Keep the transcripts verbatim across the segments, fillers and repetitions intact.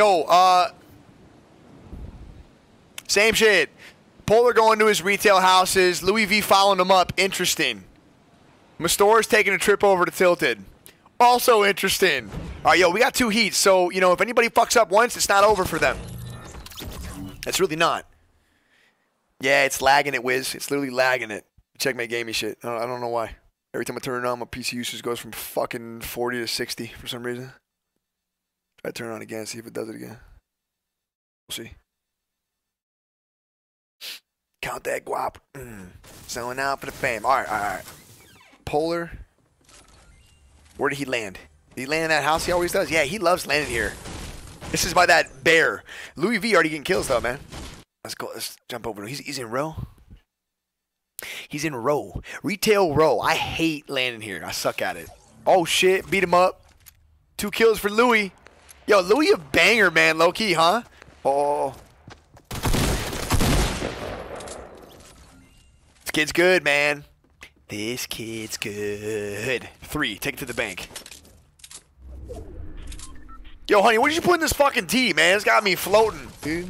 Yo, uh, same shit. Polar going to his retail houses. Louis V following him up. Interesting. Mastoris taking a trip over to Tilted. Also interesting. All right, yo, we got two heats. So, you know, if anybody fucks up once, it's not over for them. It's really not. Yeah, it's lagging it, Wiz. It's literally lagging it. Checkmate gaming shit. I don't, I don't know why. Every time I turn it on, my P C usage goes from fucking forty to sixty for some reason. I turn it on again, see if it does it again. We'll see. Count that guap. Mm. Selling out for the fame. All right, all right, all right. Polar. Where did he land? Did he land in that house he always does? Yeah, he loves landing here. This is by that bear. Louis V already getting kills, though, man. Let's go. Let's jump over. He's, he's in row. He's in row. Retail row. I hate landing here. I suck at it. Oh, shit. Beat him up. Two kills for Louis. Yo, Louis a banger, man. Low-key, huh? Oh. This kid's good, man. This kid's good. Three. Take it to the bank. Yo, honey, what did you put in this fucking tea, man? It's got me floating, dude.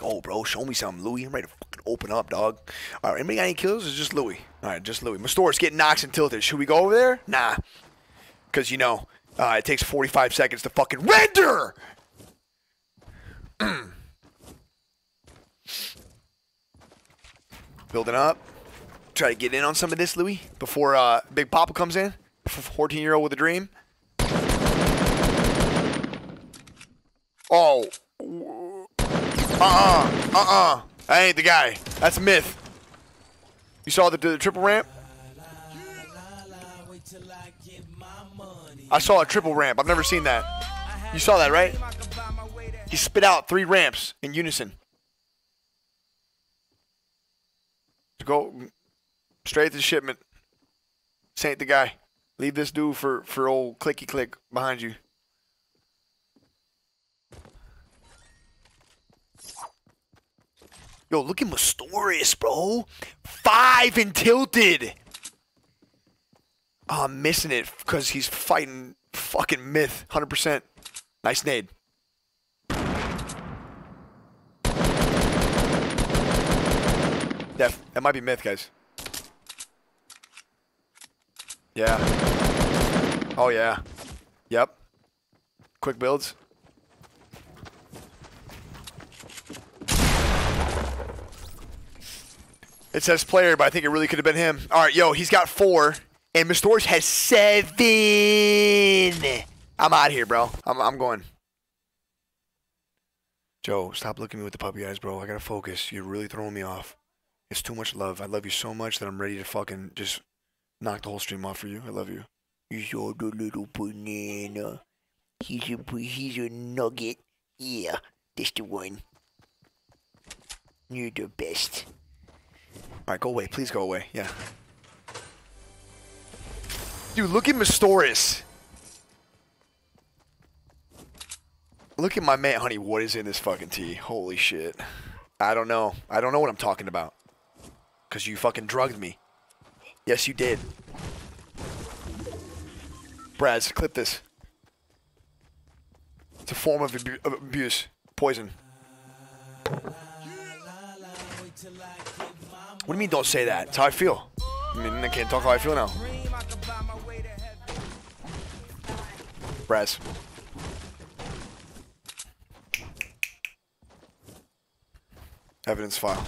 Oh, bro, show me something, Louis. I'm ready to fucking open up, dog. All right, anybody got any kills or just Louis? All right, just Louis. Mastoris getting knocks and tilted. Should we go over there? Nah. Because, you know, uh, it takes forty-five seconds to fucking render! Building up. Try to get in on some of this, Louis, before uh, Big Papa comes in. fourteen-year-old with a dream. Oh. Uh-uh. Uh-uh. I ain't the guy. That's a myth. You saw the, the triple ramp? I saw a triple ramp. I've never seen that. You saw that, right? He spit out three ramps in unison. Go straight to the shipment. This ain't the guy. Leave this dude for, for old clicky click behind you. Yo, look at Mastoris, bro. Five and tilted. Oh, I'm missing it because he's fighting fucking myth. one hundred percent. Nice nade. That, that might be myth, guys. Yeah. Oh, yeah. Yep. Quick builds. It says player, but I think it really could have been him. All right, yo, he's got four, and Mastoris has seven. I'm out of here, bro. I'm, I'm going. Joe, stop looking at me with the puppy eyes, bro. I got to focus. You're really throwing me off. It's too much love. I love you so much that I'm ready to fucking just knock the whole stream off for you. I love you. He's all the little banana. He's a, he's a nugget. Yeah, that's the one. You're the best. All right, go away. Please go away. Yeah. Dude, look at Mastoris. Look at my man. Honey, what is in this fucking tea? Holy shit. I don't know. I don't know what I'm talking about. Because you fucking drugged me. Yes, you did. Braz, clip this. It's a form of abu of abuse. Poison. What do you mean don't say that? It's how I feel. I mean, I can't talk how I feel now. Braz. Evidence file.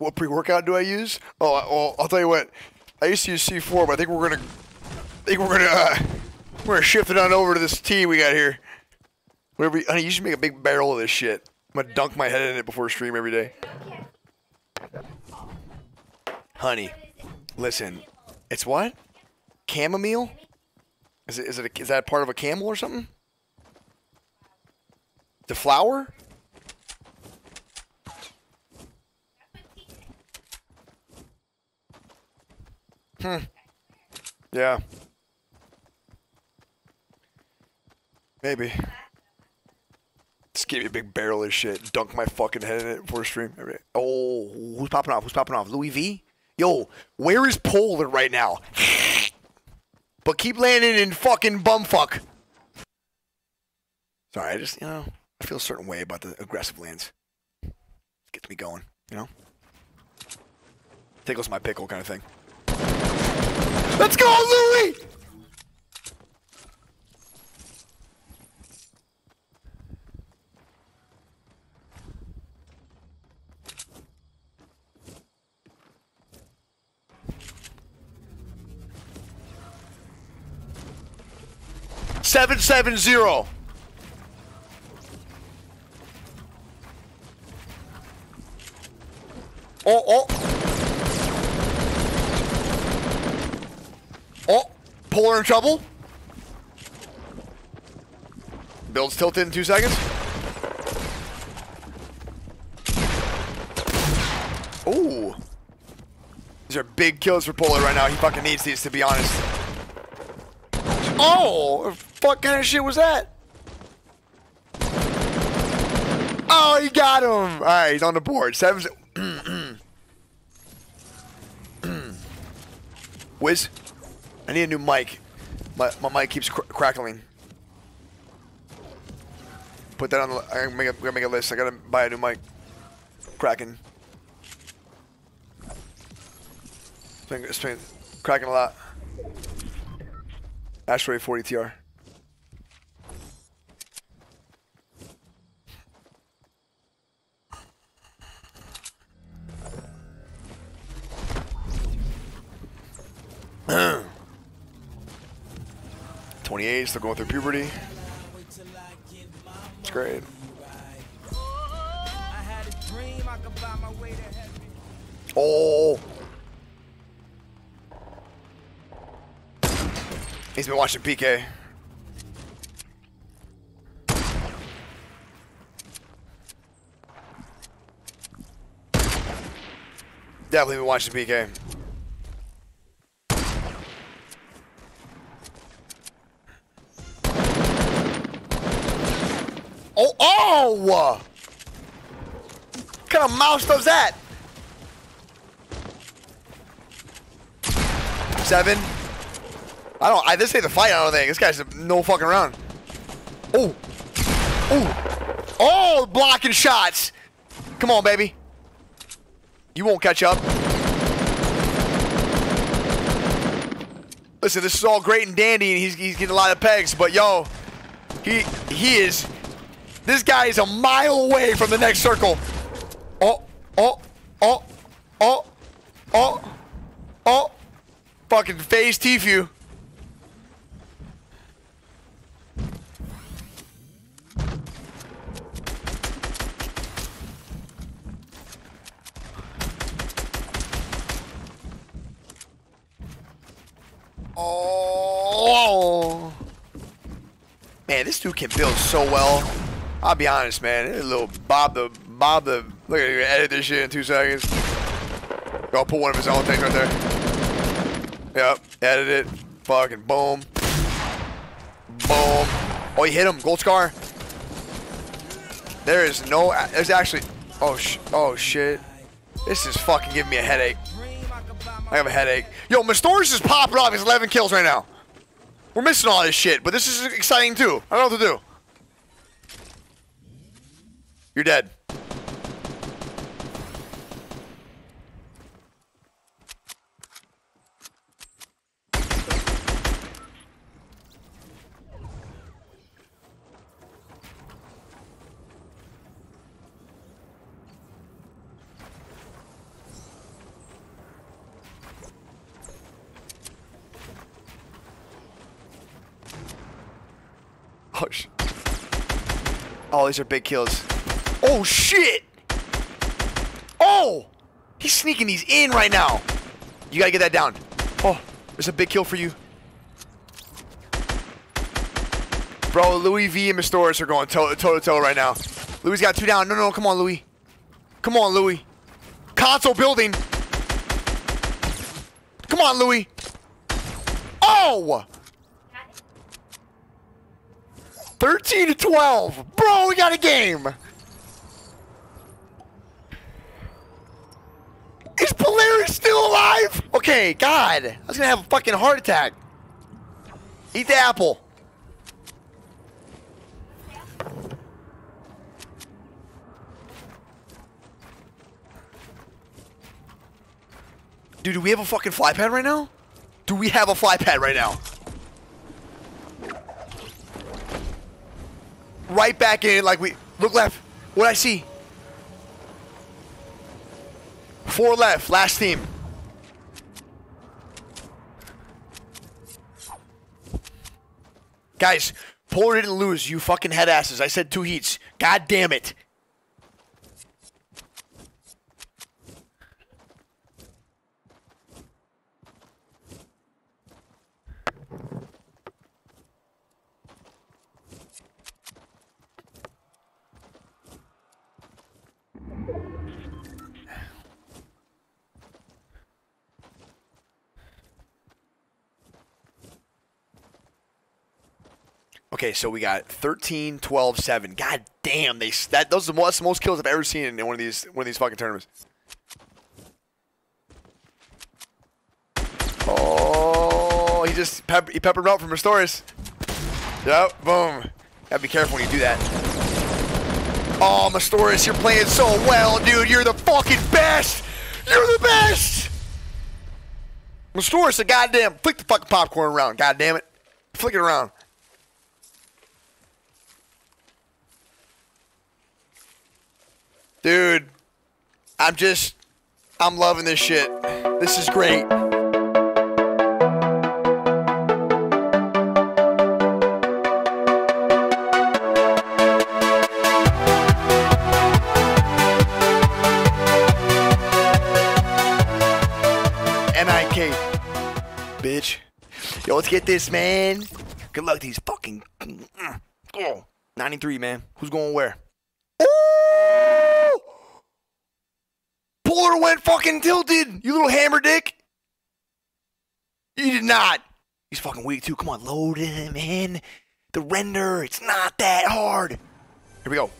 What pre-workout do I use? Oh, well, I'll tell you what. I used to use C four, but I think we're gonna, I think we're gonna, uh, we're gonna shift it on over to this tea we got here. Whatever. You, honey, you should make a big barrel of this shit. I'm gonna dunk my head in it before stream every day. Honey, listen. It's what? Chamomile? Is it? Is it? A, is that part of a camel or something? The flower? Hmm. Yeah. Maybe. Just give me a big barrel of shit. Dunk my fucking head in it before stream. Oh, who's popping off? Who's popping off? Louis V? Yo, where is Polar right now? But keep landing in fucking bumfuck. Sorry, I just, you know, I feel a certain way about the aggressive lands. It gets me going, you know? Tickles my pickle kind of thing. Let's go, Louis! Seven seven zero. Oh oh oh! Polar in trouble. Builds tilted in two seconds. Ooh, these are big kills for Polar right now. He fucking needs these, to be honest. Oh, what kind of shit was that? Oh, he got him! Alright, he's on the board. Seven. Wiz, I need a new mic. My, my mic keeps cr crackling. Put that on the. I'm gonna make, make a list. I gotta buy a new mic. Cracking. It's been, it's been cracking a lot. Ashtray forty T R. twenty-eight, still going through puberty. It's great. Oh! He's been watching P K. Definitely been watching P K. Oh, oh! What kind of mouse does that? Seven. I don't. I this ain't the fight. I don't think this guy's no fucking around. Oh, oh, oh! Blocking shots. Come on, baby. You won't catch up. Listen, this is all great and dandy, and he's he's getting a lot of pegs. But yo, he he is. This guy is a mile away from the next circle. Oh, oh, oh, oh, oh, oh! Fucking phase Tfue. Oh man, this dude can build so well. I'll be honest, man. It's a little Bob the Bob the. Look at him edit this shit in two seconds. I'll put one of his own things right there. Yep, edit it. Fucking boom, boom. Oh, he hit him. Gold scar. There is no. There's actually. Oh sh. Oh shit. This is fucking giving me a headache. I have a headache. Yo, Mastoris is popping off. He's eleven kills right now. We're missing all this shit, but this is exciting too. I don't know what to do. You're dead. Oh, sh oh, these are big kills. Oh shit! Oh! He's sneaking these in right now. You gotta get that down. Oh, there's a big kill for you. Bro, Louis V and Mastoris are going toe to toe right now. Louis got two down. No, no, no, come on, Louis. Come on, Louis. Console building. Come on, Louis. Oh! thirteen to twelve. Bro, we got a game. Is Polaris still alive? Okay, God. I was going to have a fucking heart attack. Eat the apple. Dude, do we have a fucking fly pad right now? Do we have a fly pad right now? Right back in, like we... Look left. What'd I see? Four left. Last team. Guys, Polar didn't lose, you fucking head asses. I said two heats. God damn it. Okay, so we got thirteen, twelve, seven. God damn, they that those are the most, most kills I've ever seen in one of these one of these fucking tournaments. Oh, he just pep, he peppered out from Mastoris. Yep, boom. Gotta be careful when you do that. Oh, Mastoris, you're playing so well, dude. You're the fucking best. You're the best. Mastoris, a goddamn flick the fucking popcorn around. God damn it, flick it around. Dude, I'm just, I'm loving this shit. This is great. N I K, bitch. Yo, let's get this, man. Good luck to these fucking, oh, ninety-three, man. Who's going where? Polar went fucking tilted, you little hammer dick. You did not. He's fucking weak too. Come on, load him in. The render, it's not that hard. Here we go.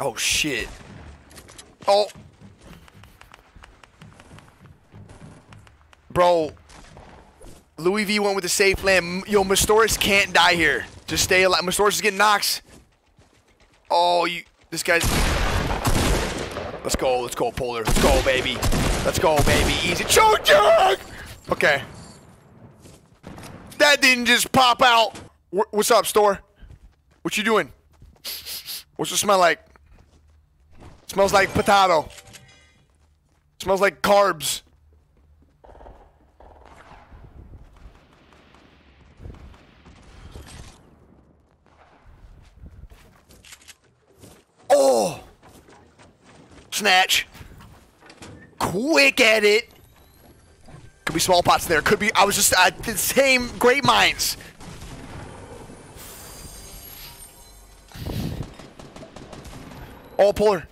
Oh shit. Oh. Bro. Louis V went with the safe land. Yo, Mastoris can't die here. Just stay alive. Mastoris is getting knocks. Oh, you. This guy's. Let's go. Let's go, Polar. Let's go, baby. Let's go, baby. Easy. Choke jug! Okay. That didn't just pop out. W what's up, store? What you doing? What's it smell like? It smells like potato. It smells like carbs. Oh, snatch, quick at it. Could be small pots there. Could be. I was just uh, the same great minds. Oh, Polar.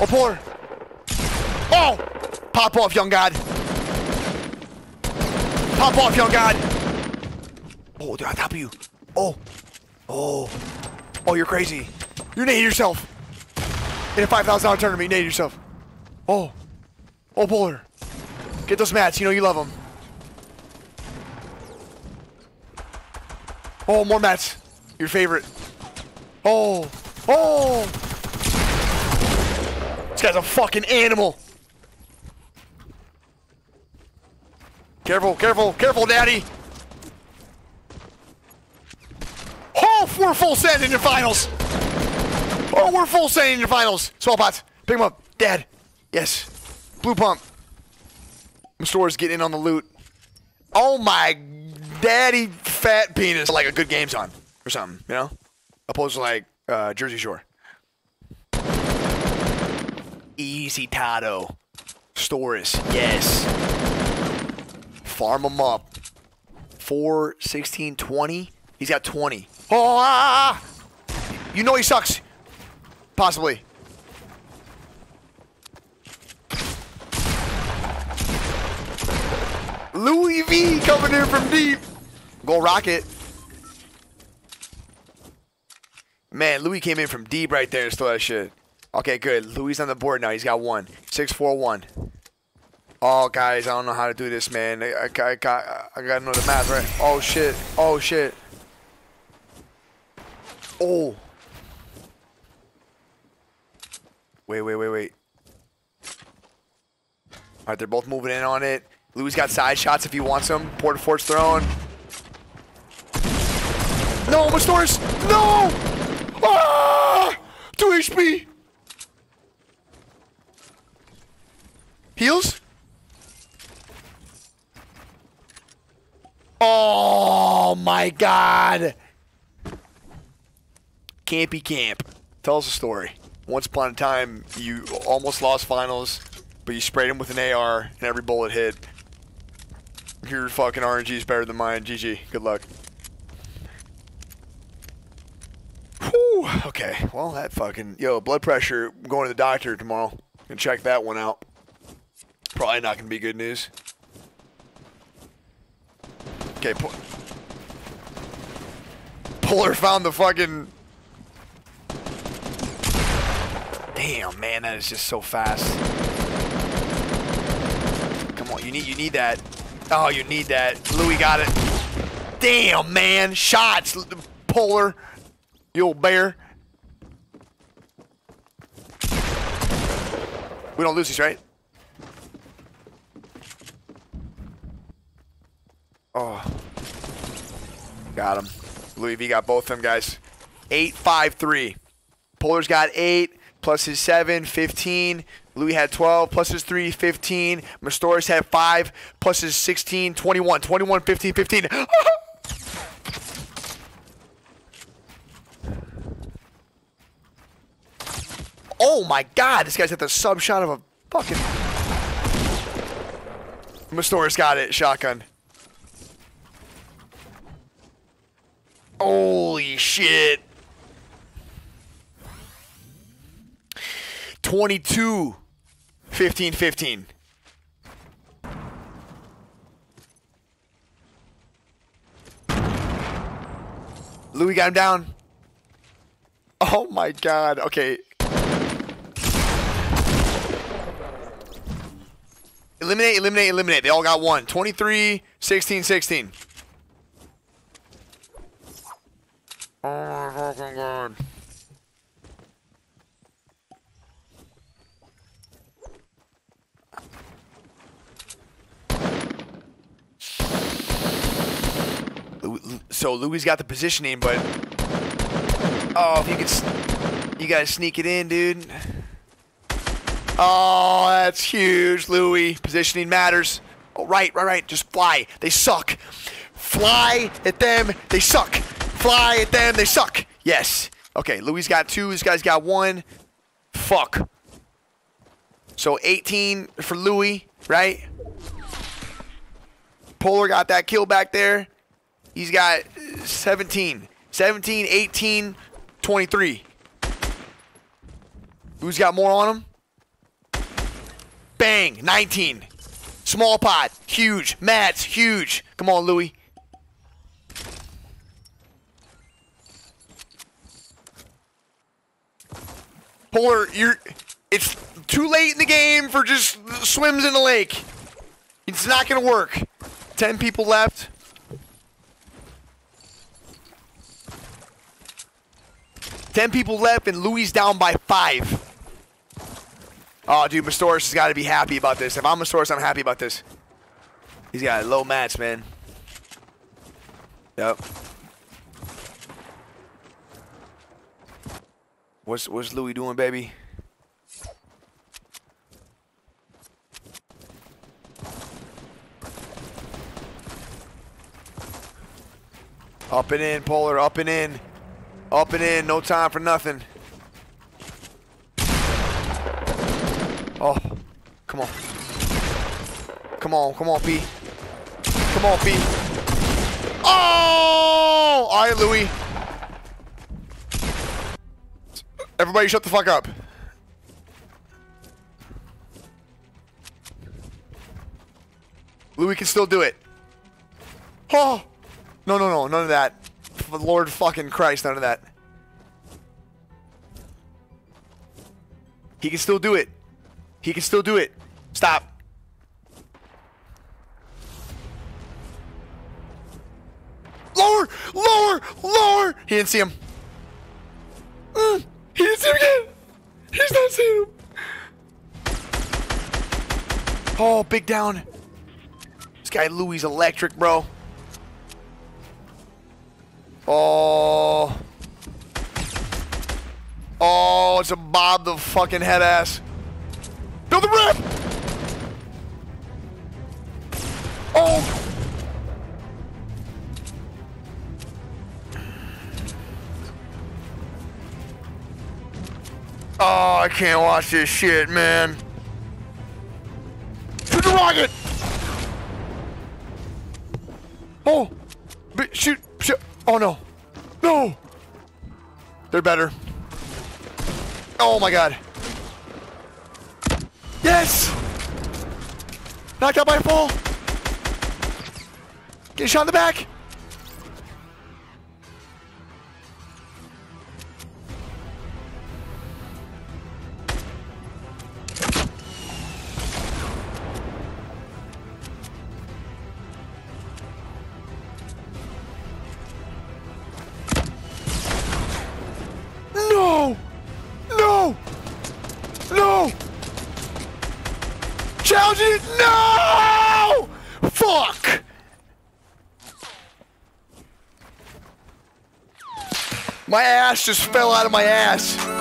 Oh, Polar. Oh, pop off, young god. Pop off, young god. Oh, they're on top of you. Oh, oh, oh, you're crazy. You're nading yourself. In a five thousand dollar tournament, you nade yourself. Oh. Oh, Polar. Get those mats. You know you love them. Oh, more mats. Your favorite. Oh. Oh. This guy's a fucking animal. Careful, careful, careful, daddy. Oh, we're full send in the finals. Oh, we're full sending in the finals. Small pots. Pick them up. Dad. Yes. Blue pump. Mastoris getting in on the loot. Oh, my daddy fat penis. Like a good game's on or something, you know? Opposed to, like, uh, Jersey Shore. Easy, Tato. Storis. Yes. Farm him up. four, sixteen, twenty. He's got twenty. Oh, ah! You know he sucks. Possibly. Louis V coming in from deep. Go rocket. Man, Louis came in from deep right there and stole that shit. Okay, good. Louis on the board now. He's got one. six four one. Oh, guys, I don't know how to do this, man. I, I, I, got, I gotta know the math, right? Oh, shit. Oh, shit. Oh. Wait, wait, wait, wait. All right, they're both moving in on it. Louis got side shots if he wants them. Port of force thrown. No, Mastoris! No! Ah! two H P! Heals? Oh my god! Campy Camp. Tell us a story. Once upon a time, you almost lost finals, but you sprayed him with an A R and every bullet hit. Your fucking R N G is better than mine. G G. Good luck. Whew. Okay. Well, that fucking... Yo, blood pressure. I'm going to the doctor tomorrow. Gonna check that one out. Probably not gonna be good news. Okay. Po Polar found the fucking... Damn, man, that is just so fast. Come on, you need you need that. Oh, you need that. Louis got it. Damn, man, shots, Polar, you old bear. We don't lose these, right? Oh, got him. Louis V got both of them, guys. Eight, five, three. Polar's got eight. Plus his seven, fifteen. Louis had twelve. Plus his three, fifteen. Mastoris had five. Plus his sixteen, twenty-one. twenty-one, fifteen, fifteen. Oh my god, this guy's at the sub shot of a fucking... Mastoris got it, shotgun. Holy shit. twenty-two, fifteen, fifteen. Louis got him down. Oh my god. Okay. Eliminate, eliminate, eliminate. They all got one. twenty-three, sixteen, sixteen. Oh my fucking god. So Louis got the positioning, but oh, if you could, you gotta sneak it in, dude. Oh, that's huge, Louis. Positioning matters. Oh, right, right, right. Just fly. They suck. Fly at them. They suck. Fly at them. They suck. Yes. Okay. Louis got two. This guy's got one. Fuck. So eighteen for Louis, right? Polar got that kill back there. He's got seventeen. seventeen, eighteen, twenty-three. Who's got more on him? Bang, nineteen. Small pot, huge. Mats, huge. Come on, Louis. Polar, you're... It's too late in the game for just swims in the lake. It's not going to work. ten people left. ten people left, and Louis down by five. Oh, dude, Mastoris has got to be happy about this. If I'm Mastoris, I'm happy about this. He's got low mats, man. Yep. What's, what's Louis doing, baby? Up and in, Polar, up and in. Up and in, no time for nothing. Oh, come on. Come on, come on, P. Come on, P. Oh! All right, Louis. Everybody shut the fuck up. Louis can still do it. Oh! No, no, no. None of that. Lord fucking Christ, none of that. He can still do it. He can still do it. Stop. Lower! Lower! Lower! He didn't see him. Uh, he didn't see him again! He's not seeing him! Oh, big down. This guy Louis electric, bro. Oh. Oh, it's a Bob the fucking head ass. Build the ramp! Oh! Oh, I can't watch this shit, man. Shoot the rocket! Oh! But shoot, shoot. Oh, no. No! They're better. Oh, my God. Yes! Knocked out by a fall. Get shot in the back. No! Fuck! My ass just fell out of my ass.